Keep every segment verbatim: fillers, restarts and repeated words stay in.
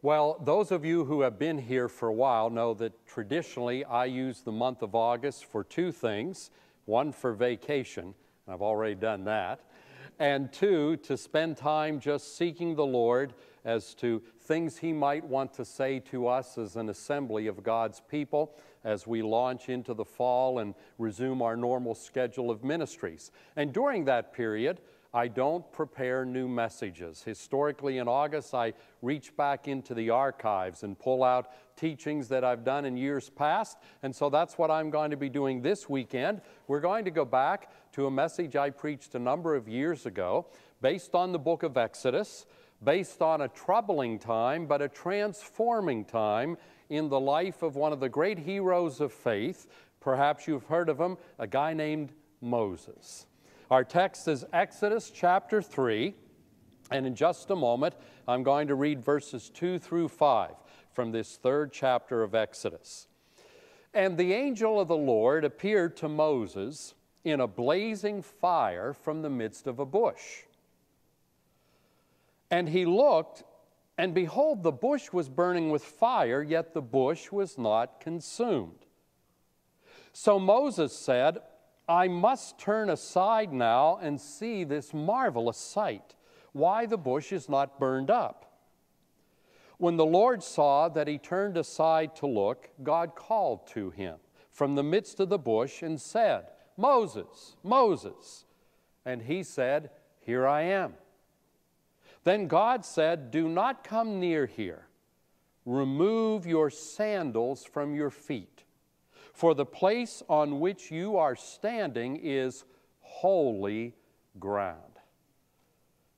Well, those of you who have been here for a while know that traditionally I use the month of August for two things. One, for vacation, and I've already done that, and two, to spend time just seeking the Lord as to things He might want to say to us as an assembly of God's people as we launch into the fall and resume our normal schedule of ministries. And during that period, I don't prepare new messages. Historically, in August, I reach back into the archives and pull out teachings that I've done in years past, and so that's what I'm going to be doing this weekend. We're going to go back to a message I preached a number of years ago based on the book of Exodus, based on a troubling time, but a transforming time in the life of one of the great heroes of faith. Perhaps you've heard of him, a guy named Moses. Our text is Exodus chapter three, and in just a moment, I'm going to read verses two through five from this third chapter of Exodus. And the angel of the Lord appeared to Moses in a blazing fire from the midst of a bush. And he looked, and behold, the bush was burning with fire, yet the bush was not consumed. So Moses said, I must turn aside now and see this marvelous sight, why the bush is not burned up. When the Lord saw that he turned aside to look, God called to him from the midst of the bush and said, Moses, Moses. And he said, Here I am. Then God said, Do not come near here. Remove your sandals from your feet, for the place on which you are standing is holy ground.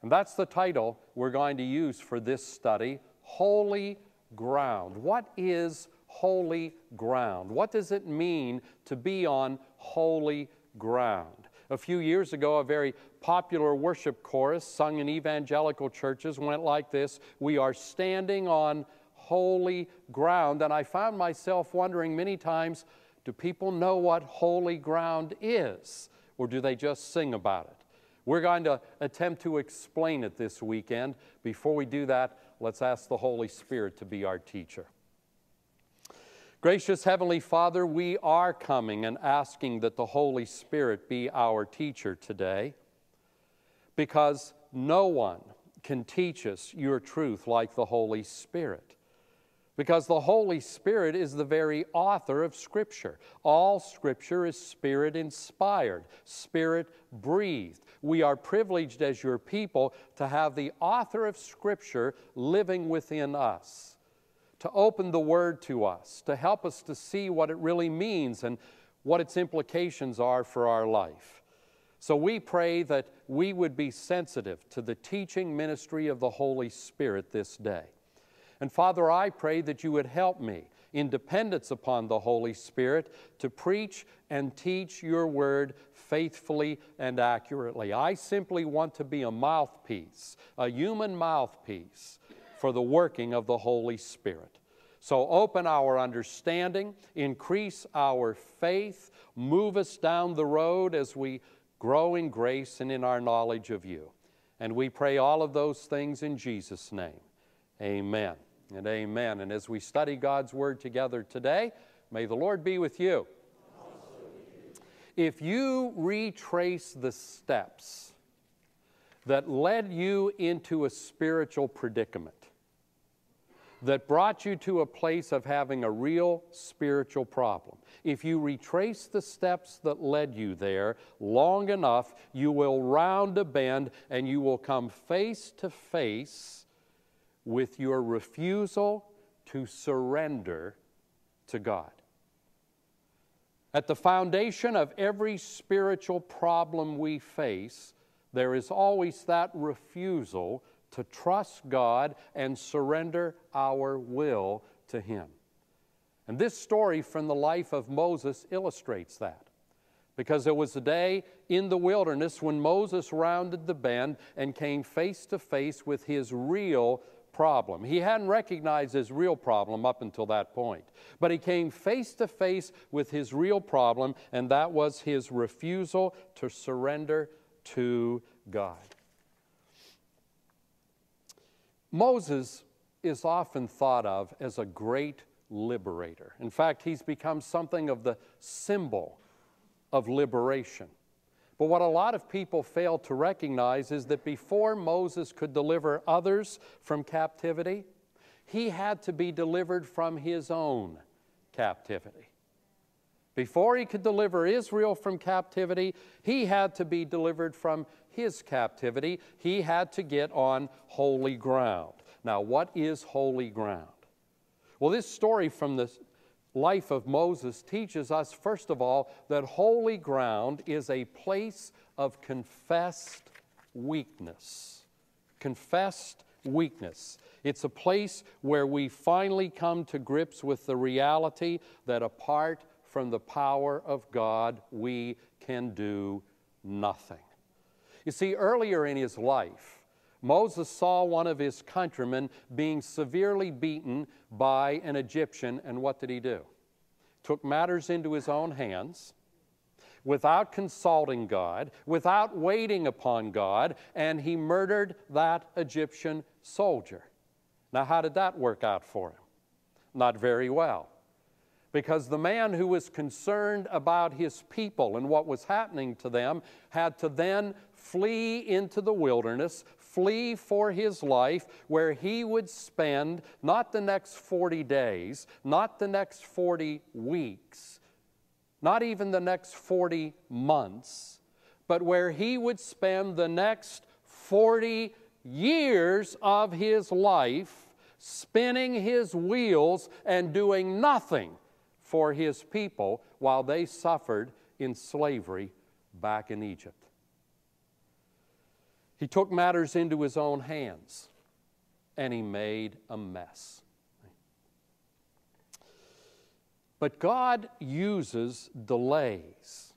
And that's the title we're going to use for this study, Holy Ground. What is holy ground? What does it mean to be on holy ground? A few years ago, a very popular worship chorus sung in evangelical churches went like this: We are standing on holy ground. And I found myself wondering many times, do people know what holy ground is, or do they just sing about it? We're going to attempt to explain it this weekend. Before we do that, let's ask the Holy Spirit to be our teacher. Gracious Heavenly Father, we are coming and asking that the Holy Spirit be our teacher today, because no one can teach us your truth like the Holy Spirit, because the Holy Spirit is the very author of Scripture. All Scripture is Spirit-inspired, Spirit-breathed. We are privileged as your people to have the author of Scripture living within us, to open the Word to us, to help us to see what it really means and what its implications are for our life. So we pray that we would be sensitive to the teaching ministry of the Holy Spirit this day. And Father, I pray that you would help me, in dependence upon the Holy Spirit, to preach and teach your Word faithfully and accurately. I simply want to be a mouthpiece, a human mouthpiece, for the working of the Holy Spirit. So open our understanding, increase our faith, move us down the road as we grow in grace and in our knowledge of you. And we pray all of those things in Jesus' name. Amen and amen. And as we study God's Word together today, may the Lord be with you. If you retrace the steps that led you into a spiritual predicament, that brought you to a place of having a real spiritual problem, if you retrace the steps that led you there long enough, you will round a bend and you will come face to face with your refusal to surrender to God. At the foundation of every spiritual problem we face, there is always that refusal to trust God and surrender our will to Him. And this story from the life of Moses illustrates that, because there was a day in the wilderness when Moses rounded the bend and came face to face with his real problem. He hadn't recognized his real problem up until that point, but he came face to face with his real problem, and that was his refusal to surrender to God. Moses is often thought of as a great liberator. In fact, he's become something of the symbol of liberation. But what a lot of people fail to recognize is that before Moses could deliver others from captivity, he had to be delivered from his own captivity. Before he could deliver Israel from captivity, he had to be delivered from his captivity. He had to get on holy ground. Now, what is holy ground? Well, this story from the life of Moses teaches us, first of all, that holy ground is a place of confessed weakness. Confessed weakness. It's a place where we finally come to grips with the reality that apart from the power of God, we can do nothing. You see, earlier in his life, Moses saw one of his countrymen being severely beaten by an Egyptian, and what did he do? Took matters into his own hands without consulting God, without waiting upon God, and he murdered that Egyptian soldier. Now, how did that work out for him? Not very well. Because the man who was concerned about his people and what was happening to them had to then flee into the wilderness, flee for his life, where he would spend not the next forty days, not the next forty weeks, not even the next forty months, but where he would spend the next forty years of his life spinning his wheels and doing nothing for his people while they suffered in slavery back in Egypt. He took matters into his own hands, and he made a mess. But God uses delays.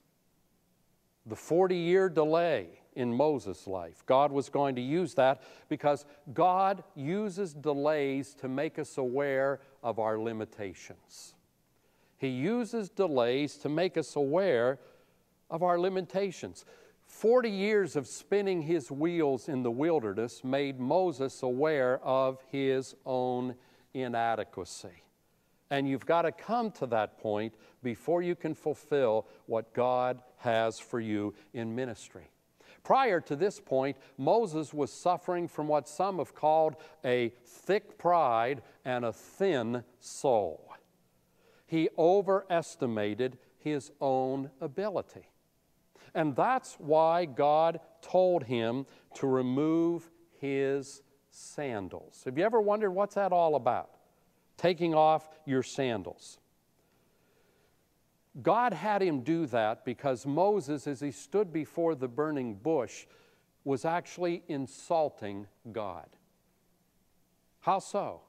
The forty-year delay in Moses' life, God was going to use that because God uses delays to make us aware of our limitations. He uses delays to make us aware of our limitations. Forty years of spinning his wheels in the wilderness made Moses aware of his own inadequacy. And you've got to come to that point before you can fulfill what God has for you in ministry. Prior to this point, Moses was suffering from what some have called a thick pride and a thin soul. He overestimated his own ability. And that's why God told him to remove his sandals. Have you ever wondered what's that all about? Taking off your sandals. God had him do that because Moses, as he stood before the burning bush, was actually insulting God. How so?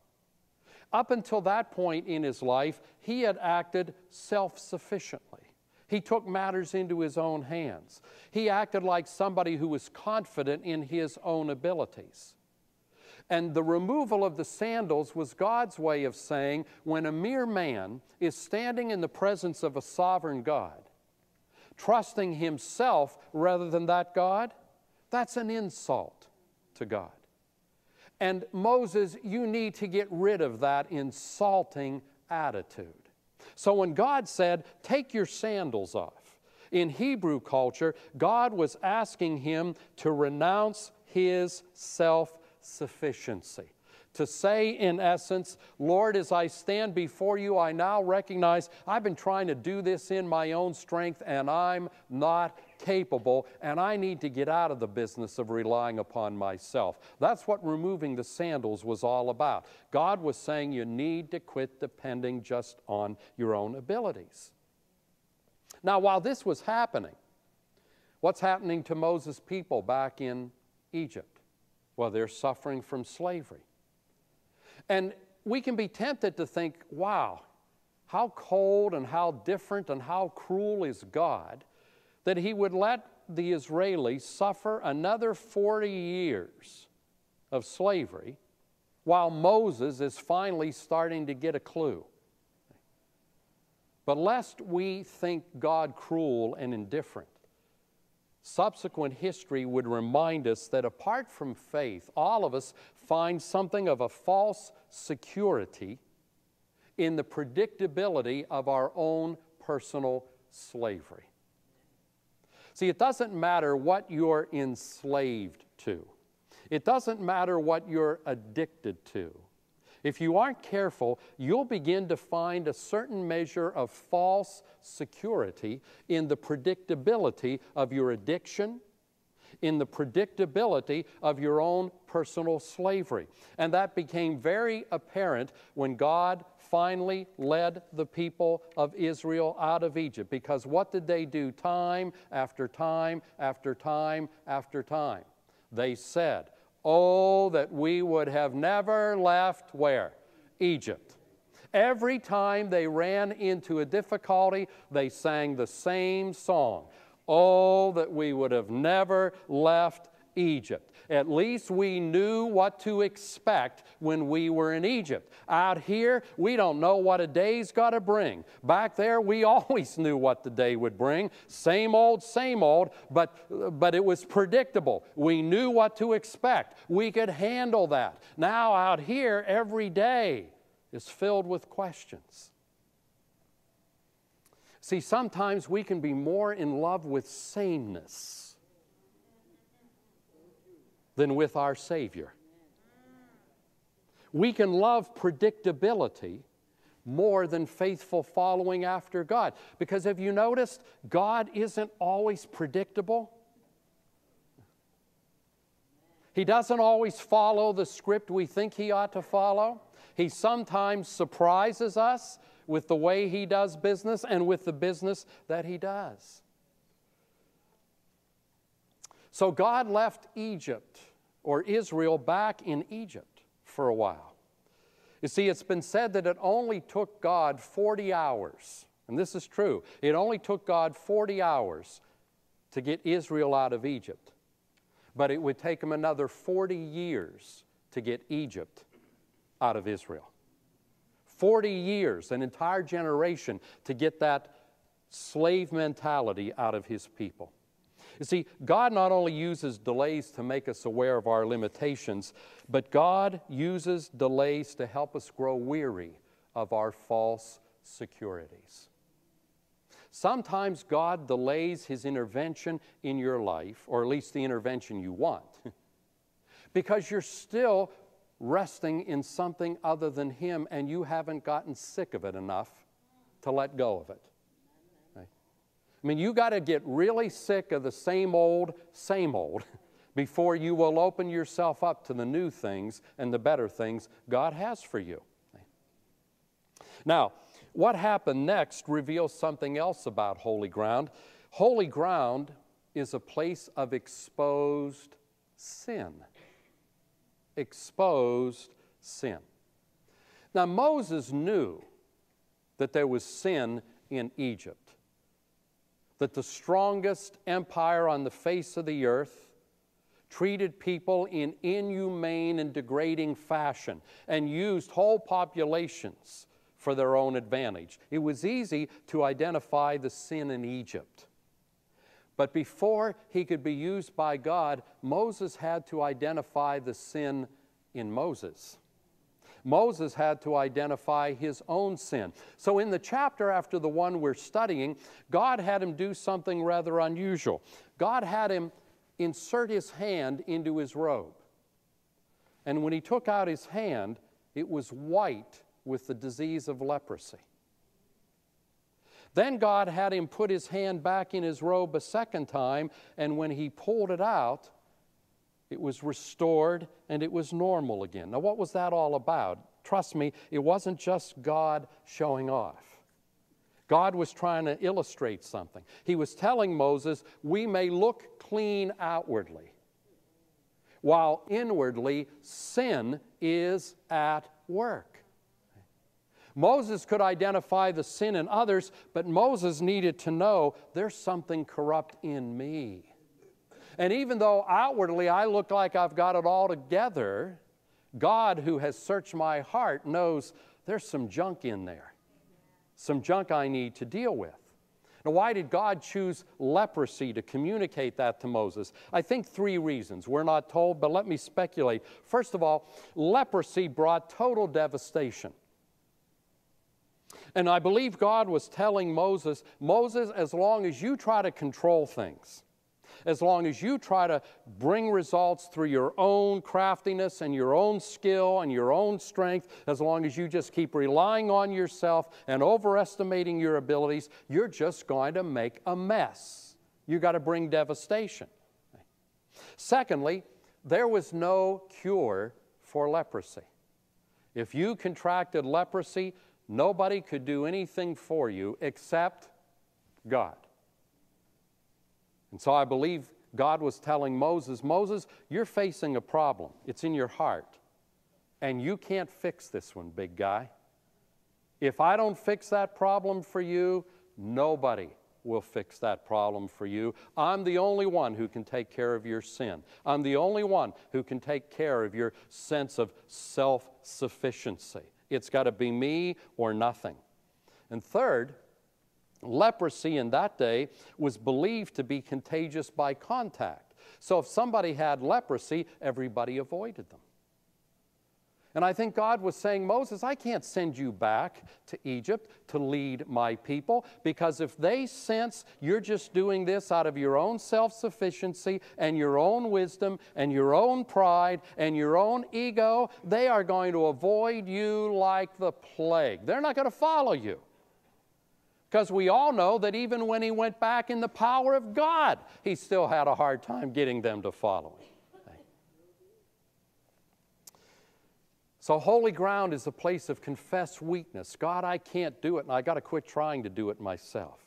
Up until that point in his life, he had acted self-sufficiently. He took matters into his own hands. He acted like somebody who was confident in his own abilities. And the removal of the sandals was God's way of saying, when a mere man is standing in the presence of a sovereign God, trusting himself rather than that God, that's an insult to God. And Moses, you need to get rid of that insulting attitude. So when God said, take your sandals off, in Hebrew culture, God was asking him to renounce his self-sufficiency. To say, in essence, Lord, as I stand before you, I now recognize I've been trying to do this in my own strength, and I'm not capable, and I need to get out of the business of relying upon myself. That's what removing the sandals was all about. God was saying you need to quit depending just on your own abilities. Now, while this was happening, what's happening to Moses' people back in Egypt? Well, they're suffering from slavery. And we can be tempted to think, wow, how cold and how different and how cruel is God that he would let the Israelis suffer another forty years of slavery while Moses is finally starting to get a clue. But lest we think God cruel and indifferent, subsequent history would remind us that apart from faith, all of us find something of a false security in the predictability of our own personal slavery. See, it doesn't matter what you're enslaved to. It doesn't matter what you're addicted to. If you aren't careful, you'll begin to find a certain measure of false security in the predictability of your addiction, in the predictability of your own personal slavery. And that became very apparent when God finally led the people of Israel out of Egypt. Because what did they do time after time after time after time? They said, "Oh, that we would have never left," where? Egypt. Every time they ran into a difficulty, they sang the same song. "Oh, that we would have never left Egypt. At least we knew what to expect when we were in Egypt. Out here, we don't know what a day's got to bring. Back there, we always knew what the day would bring. Same old, same old, but, but it was predictable. We knew what to expect. We could handle that. Now out here, every day is filled with questions." See, sometimes we can be more in love with sameness than with our Savior. We can love predictability more than faithful following after God. Because have you noticed, God isn't always predictable? He doesn't always follow the script we think He ought to follow. He sometimes surprises us with the way He does business and with the business that He does. So God left Egypt, or Israel, back in Egypt for a while. You see, it's been said that it only took God forty hours, and this is true. It only took God forty hours to get Israel out of Egypt, but it would take Him another forty years to get Egypt out of Israel. forty years, an entire generation, to get that slave mentality out of His people. You see, God not only uses delays to make us aware of our limitations, but God uses delays to help us grow weary of our false securities. Sometimes God delays His intervention in your life, or at least the intervention you want, because you're still resting in something other than Him and you haven't gotten sick of it enough to let go of it. I mean, you got to get really sick of the same old, same old before you will open yourself up to the new things and the better things God has for you. Now, what happened next reveals something else about holy ground. Holy ground is a place of exposed sin. Exposed sin. Now, Moses knew that there was sin in Egypt, that the strongest empire on the face of the earth treated people in inhumane and degrading fashion and used whole populations for their own advantage. It was easy to identify the sin in Egypt. But before he could be used by God, Moses had to identify the sin in Moses. Moses had to identify his own sin. So in the chapter after the one we're studying, God had him do something rather unusual. God had him insert his hand into his robe. And when he took out his hand, it was white with the disease of leprosy. Then God had him put his hand back in his robe a second time, and when he pulled it out, it was restored and it was normal again. Now, what was that all about? Trust me, it wasn't just God showing off. God was trying to illustrate something. He was telling Moses, we may look clean outwardly, while inwardly sin is at work. Moses could identify the sin in others, but Moses needed to know there's something corrupt in me. And even though outwardly I look like I've got it all together, God, who has searched my heart, knows there's some junk in there, some junk I need to deal with. Now, why did God choose leprosy to communicate that to Moses? I think three reasons. We're not told, but let me speculate. First of all, leprosy brought total devastation. And I believe God was telling Moses, Moses, as long as you try to control things, as long as you try to bring results through your own craftiness and your own skill and your own strength, as long as you just keep relying on yourself and overestimating your abilities, you're just going to make a mess. You've got to bring devastation. Secondly, there was no cure for leprosy. If you contracted leprosy, nobody could do anything for you except God. And so I believe God was telling Moses, Moses, you're facing a problem. It's in your heart. And you can't fix this one, big guy. If I don't fix that problem for you, nobody will fix that problem for you. I'm the only one who can take care of your sin. I'm the only one who can take care of your sense of self-sufficiency. It's got to be me or nothing. And third, leprosy in that day was believed to be contagious by contact. So if somebody had leprosy, everybody avoided them. And I think God was saying, Moses, I can't send you back to Egypt to lead my people, because if they sense you're just doing this out of your own self-sufficiency and your own wisdom and your own pride and your own ego, they are going to avoid you like the plague. They're not going to follow you. Because we all know that even when he went back in the power of God, he still had a hard time getting them to follow him. So holy ground is a place of confessed weakness. God, I can't do it, and I've got to quit trying to do it myself.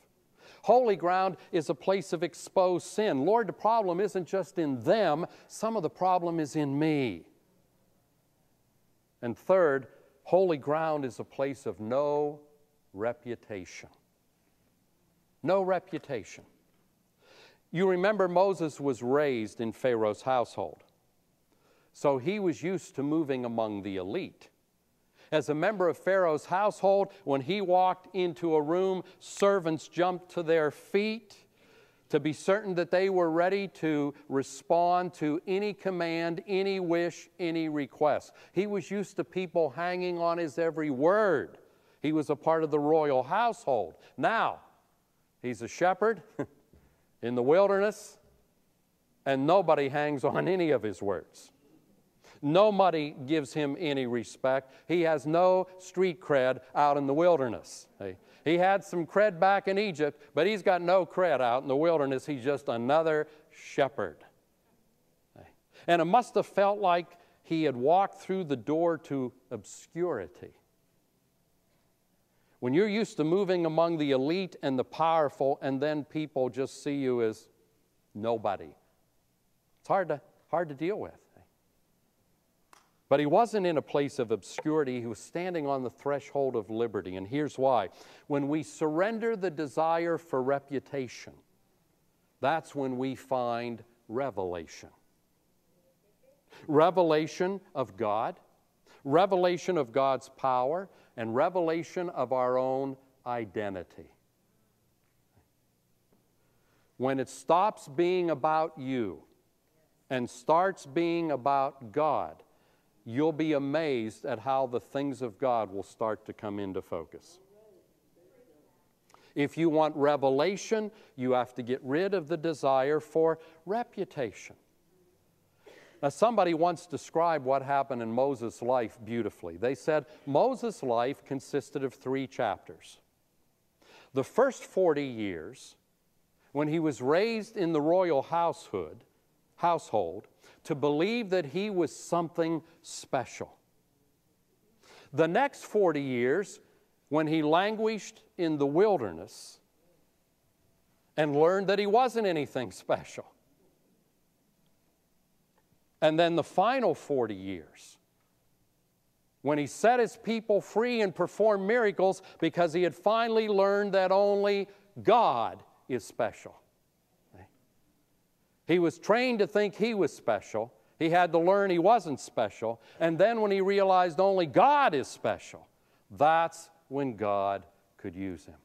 Holy ground is a place of exposed sin. Lord, the problem isn't just in them. Some of the problem is in me. And third, holy ground is a place of no reputation. No reputation. You remember Moses was raised in Pharaoh's household. So he was used to moving among the elite. As a member of Pharaoh's household, when he walked into a room, servants jumped to their feet to be certain that they were ready to respond to any command, any wish, any request. He was used to people hanging on his every word. He was a part of the royal household. Now, he's a shepherd in the wilderness, and nobody hangs on any of his words. Nobody gives him any respect. He has no street cred out in the wilderness. He had some cred back in Egypt, but he's got no cred out in the wilderness. He's just another shepherd. And it must have felt like he had walked through the door to obscurity. When you're used to moving among the elite and the powerful, and then people just see you as nobody, it's hard to, hard to deal with. But he wasn't in a place of obscurity. He was standing on the threshold of liberty, and here's why. When we surrender the desire for reputation, that's when we find revelation. Revelation of God, revelation of God's power, and revelation of our own identity. When it stops being about you and starts being about God, you'll be amazed at how the things of God will start to come into focus. If you want revelation, you have to get rid of the desire for reputation. Now, somebody once described what happened in Moses' life beautifully. They said, Moses' life consisted of three chapters. The first forty years, when he was raised in the royal household, household to believe that he was something special. The next forty years, when he languished in the wilderness and learned that he wasn't anything special. And then the final forty years, when he set his people free and performed miracles because he had finally learned that only God is special. He was trained to think he was special. He had to learn he wasn't special. And then when he realized only God is special, that's when God could use him.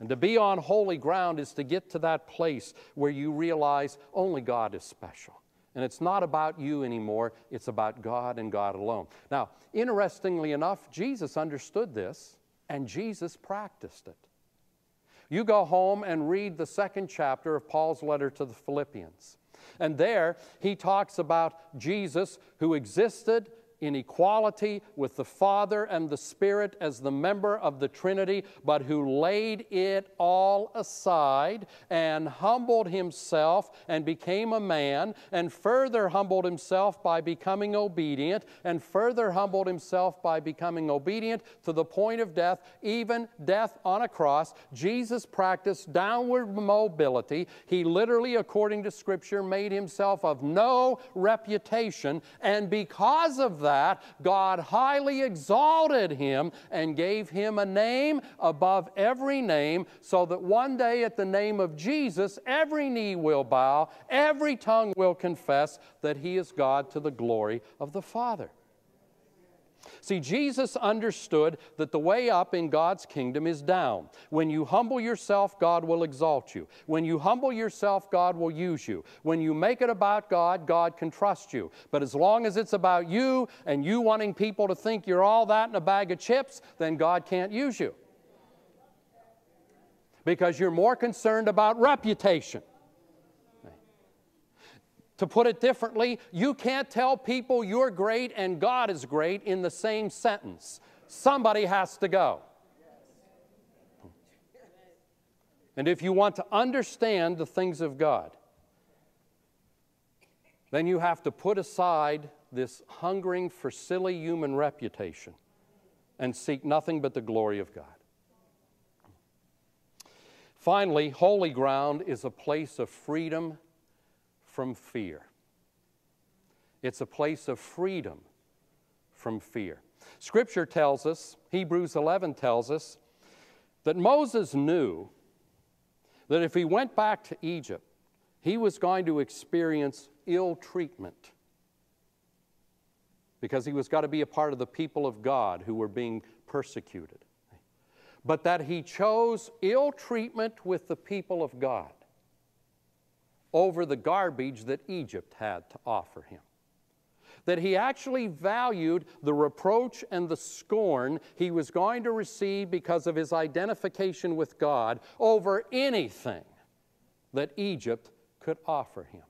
And to be on holy ground is to get to that place where you realize only God is special. And it's not about you anymore, it's about God and God alone. Now, interestingly enough, Jesus understood this, and Jesus practiced it. You go home and read the second chapter of Paul's letter to the Philippians. And there, he talks about Jesus, who existed in equality with the Father and the Spirit as the member of the Trinity, but who laid it all aside and humbled himself and became a man, and further humbled himself by becoming obedient, and further humbled himself by becoming obedient to the point of death, even death on a cross. Jesus practiced downward mobility. He literally, according to Scripture, made himself of no reputation, and because of that, That, God highly exalted him and gave him a name above every name, so that one day at the name of Jesus, every knee will bow, every tongue will confess that he is God, to the glory of the Father. See, Jesus understood that the way up in God's kingdom is down. When you humble yourself, God will exalt you. When you humble yourself, God will use you. When you make it about God, God can trust you. But as long as it's about you and you wanting people to think you're all that in a bag of chips, then God can't use you. Because you're more concerned about reputation. To put it differently, you can't tell people you're great and God is great in the same sentence. Somebody has to go. And if you want to understand the things of God, then you have to put aside this hungering for silly human reputation and seek nothing but the glory of God. Finally, holy ground is a place of freedom from fear. It's a place of freedom from fear. Scripture tells us, Hebrews eleven tells us, that Moses knew that if he went back to Egypt, he was going to experience ill treatment, because he was going to be a part of the people of God who were being persecuted. But that he chose ill treatment with the people of God over the garbage that Egypt had to offer him. That he actually valued the reproach and the scorn he was going to receive because of his identification with God over anything that Egypt could offer him.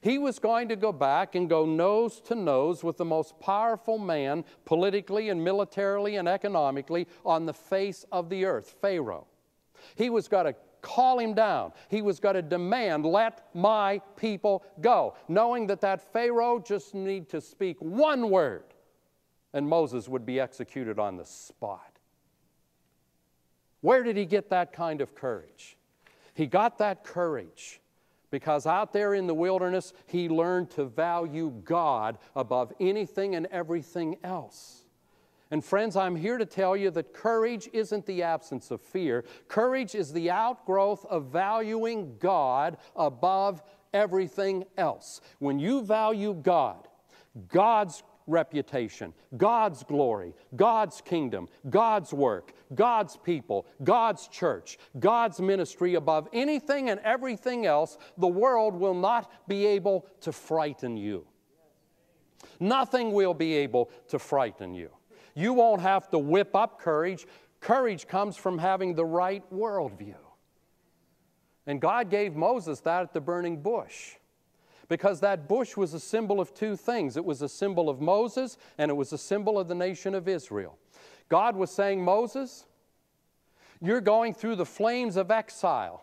He was going to go back and go nose to nose with the most powerful man politically and militarily and economically on the face of the earth, Pharaoh. He was going to call him down. He was going to demand, "Let my people go," knowing that that Pharaoh just needed to speak one word and Moses would be executed on the spot. Where did he get that kind of courage? He got that courage because out there in the wilderness he learned to value God above anything and everything else. And friends, I'm here to tell you that courage isn't the absence of fear. Courage is the outgrowth of valuing God above everything else. When you value God, God's reputation, God's glory, God's kingdom, God's work, God's people, God's church, God's ministry above anything and everything else, the world will not be able to frighten you. Nothing will be able to frighten you. You won't have to whip up courage. Courage comes from having the right worldview. And God gave Moses that at the burning bush, because that bush was a symbol of two things. It was a symbol of Moses, and it was a symbol of the nation of Israel. God was saying, "Moses, you're going through the flames of exile,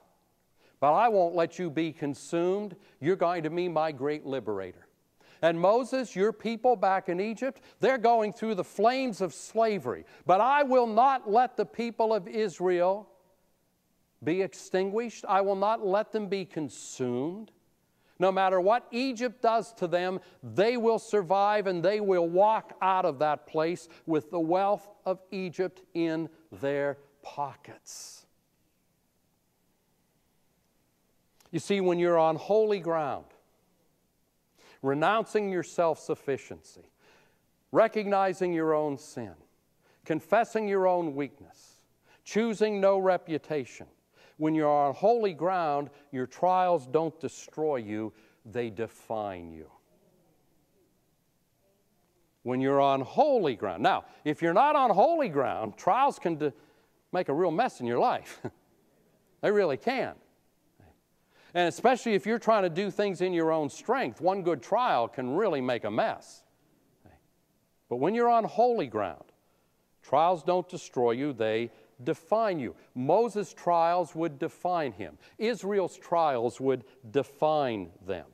but I won't let you be consumed. You're going to be my great liberator. And Moses, your people back in Egypt, they're going through the flames of slavery. But I will not let the people of Israel be extinguished. I will not let them be consumed. No matter what Egypt does to them, they will survive and they will walk out of that place with the wealth of Egypt in their pockets." You see, when you're on holy ground, renouncing your self-sufficiency, recognizing your own sin, confessing your own weakness, choosing no reputation. When you're on holy ground, your trials don't destroy you, they define you. When you're on holy ground. Now, if you're not on holy ground, trials can de- make a real mess in your life. They really can. And especially if you're trying to do things in your own strength, one good trial can really make a mess. But when you're on holy ground, trials don't destroy you, they define you. Moses' trials would define him. Israel's trials would define them.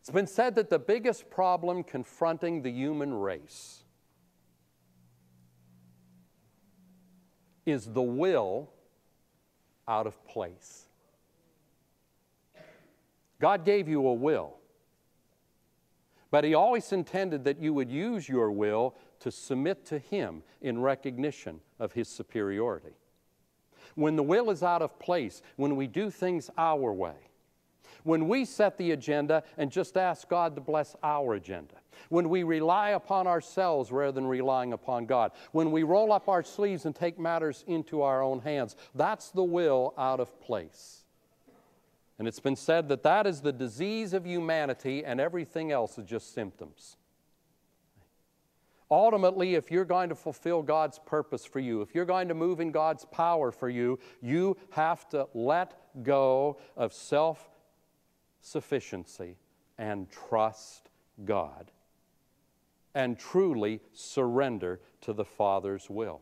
It's been said that the biggest problem confronting the human race is the will out of place. God gave you a will, but He always intended that you would use your will to submit to Him in recognition of His superiority. When the will is out of place, when we do things our way, when we set the agenda and just ask God to bless our agenda, when we rely upon ourselves rather than relying upon God, when we roll up our sleeves and take matters into our own hands, that's the will out of place. And it's been said that that is the disease of humanity, and everything else is just symptoms. Ultimately, if you're going to fulfill God's purpose for you, if you're going to move in God's power for you, you have to let go of self-sufficiency and trust God and truly surrender to the Father's will.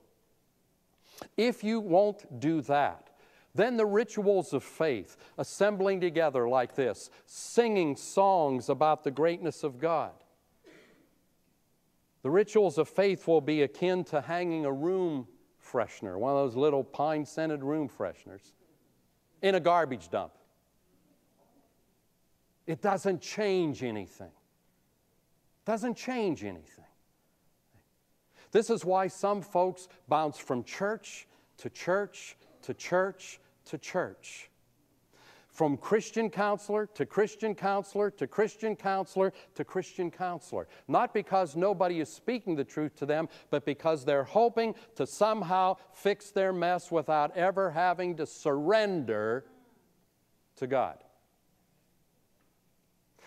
If you won't do that, then the rituals of faith, assembling together like this, singing songs about the greatness of God. The rituals of faith will be akin to hanging a room freshener, one of those little pine-scented room fresheners, in a garbage dump. It doesn't change anything. It doesn't change anything. This is why some folks bounce from church to church to church to church, from Christian counselor to Christian counselor to Christian counselor to Christian counselor. Not because nobody is speaking the truth to them, but because they're hoping to somehow fix their mess without ever having to surrender to God.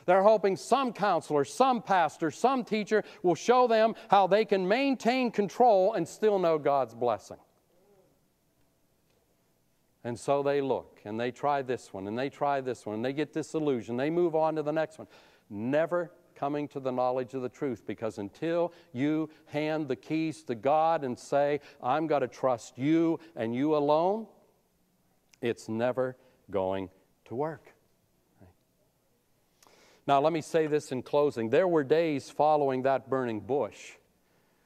They're hoping some counselor, some pastor, some teacher will show them how they can maintain control and still know God's blessing. And so they look, and they try this one, and they try this one, and they get disillusioned. They move on to the next one, never coming to the knowledge of the truth, because until you hand the keys to God and say, I'm going to trust you and you alone, it's never going to work. Right? Now, let me say this in closing. There were days following that burning bush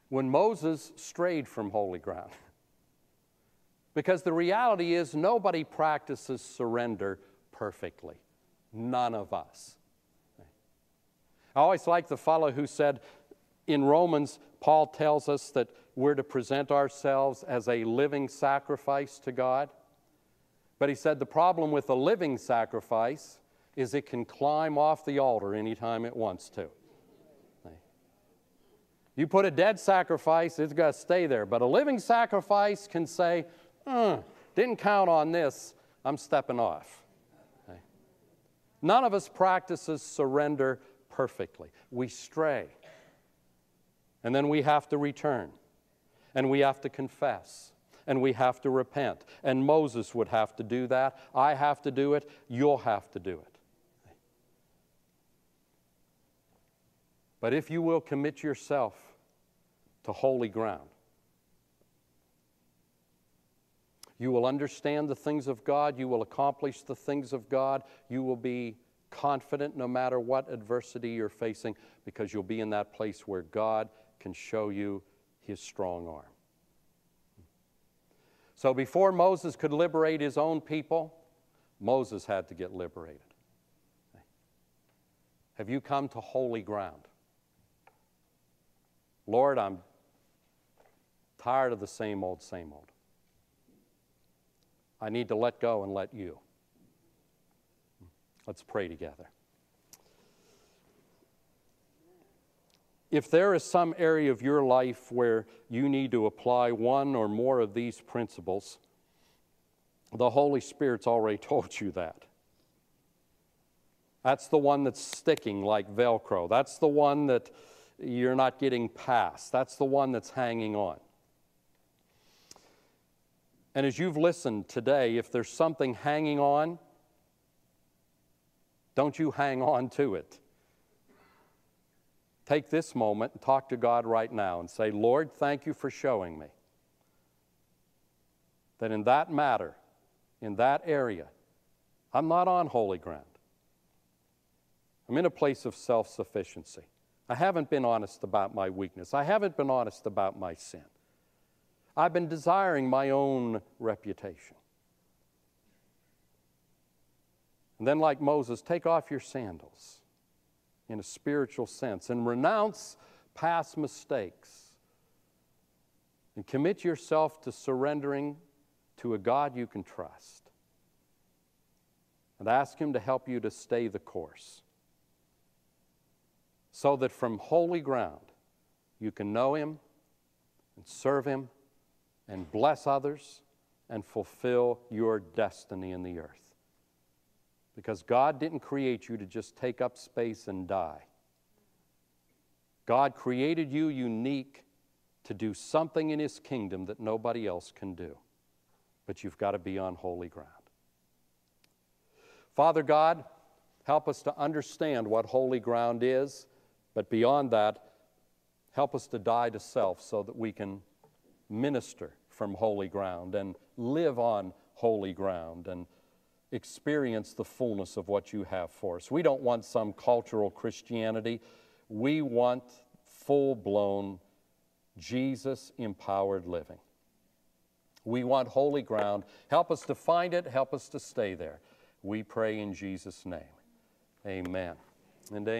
when Moses strayed from holy ground. Because the reality is nobody practices surrender perfectly. None of us. I always like the fellow who said, in Romans, Paul tells us that we're to present ourselves as a living sacrifice to God. But he said the problem with a living sacrifice is it can climb off the altar anytime it wants to. You put a dead sacrifice, it's got to stay there. But a living sacrifice can say, Mm, didn't count on this, I'm stepping off. Okay. None of us practices surrender perfectly. We stray, and then we have to return, and we have to confess, and we have to repent. And Moses would have to do that. I have to do it. You'll have to do it. Okay. But if you will commit yourself to holy ground, you will understand the things of God. You will accomplish the things of God. You will be confident no matter what adversity you're facing, because you'll be in that place where God can show you His strong arm. So before Moses could liberate his own people, Moses had to get liberated. Have you come to holy ground? Lord, I'm tired of the same old, same old. I need to let go and let you. Let's pray together. If there is some area of your life where you need to apply one or more of these principles, the Holy Spirit's already told you that. That's the one that's sticking like Velcro. That's the one that you're not getting past. That's the one that's hanging on. And as you've listened today, if there's something hanging on, don't you hang on to it. Take this moment and talk to God right now and say, Lord, thank you for showing me that in that matter, in that area, I'm not on holy ground. I'm in a place of self-sufficiency. I haven't been honest about my weakness. I haven't been honest about my sin. I've been desiring my own reputation. And then, like Moses, take off your sandals in a spiritual sense and renounce past mistakes and commit yourself to surrendering to a God you can trust and ask Him to help you to stay the course so that from holy ground you can know Him and serve Him and bless others and fulfill your destiny in the earth. Because God didn't create you to just take up space and die. God created you unique to do something in His kingdom that nobody else can do. But you've got to be on holy ground. Father God, help us to understand what holy ground is, but beyond that, help us to die to self so that we can minister from holy ground and live on holy ground and experience the fullness of what you have for us. We don't want some cultural Christianity. We want full-blown, Jesus-empowered living. We want holy ground. Help us to find it. Help us to stay there. We pray in Jesus' name. Amen. And amen.